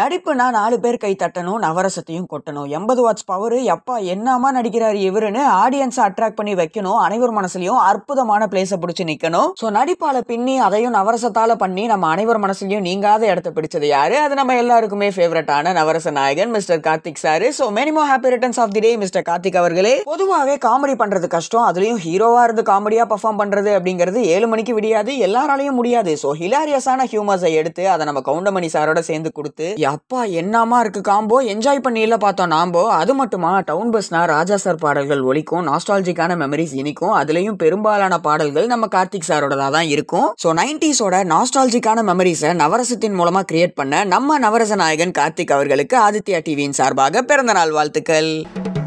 நடிப்புனா 4 பேர் கை தட்டணும், நவரசத்தையும் கொட்டணும், 80 வாட்ஸ் பவர், எப்பா என்னமா நடிக்கிறாரு இவருன்னு ஆடியன்ஸை அட்ராக்ட் பண்ணி வைக்கணும், அனைவர் மனசுலயும் அற்புதமான பிளேஸை பிடிச்சி நிக்கணும். ஸோ நடிப்பால பின்னி அதையும் நவரசத்தால பண்ணி நம்ம அனைவர் மனசுலயும் நீங்காத இடத்த பிடிச்சது யாரு? அது நம்ம எல்லாருக்குமே ஃபேவரட்டான நவரச நாயகன் mister Karthik sir. So many more happy returns of the day mister Karthik அவர்களே. பொதுவாகவே காமெடி பண்றது கஷ்டம், அதுலயும் ஹீரோவா இருந்து காமெடியா பர்ஃபார்ம் பண்றது அப்படிங்கிறது 7 மணிக்கு விடியாது, எல்லாராலையும் முடியாது. ஸோ ஹிலாரியஸான ஹியூமர்ஸை எடுத்து அதை நம்ம கவுண்டமணி சாரோட சேர்ந்து கொடுத்து அப்பா என்னமா இருக்கு காம்போ, என்ஜாய் பண்ணி இல்ல பார்த்தோம் நாம்போ. அது மட்டுமா டவுன் பஸ்னா ராஜா சார் பாடல்கள் ஒலிக்கும், நாஸ்டாலஜிக்கான மெமரிஸ் இனிக்கும், அதுலயும் பெரும்பாலான பாடல்கள் நம்ம கார்த்திக் சாரோடதா தான் இருக்கும். ஸோ 90s-ஓட நாஸ்டாலஜிக்கான மெமரிஸை நவரசத்தின் மூலமா கிரியேட் பண்ண நம்ம நவரச நாயகன் கார்த்திக் அவர்களுக்கு ஆதித்யா டிவியின் சார்பாக பிறந்த நாள் வாழ்த்துக்கள்.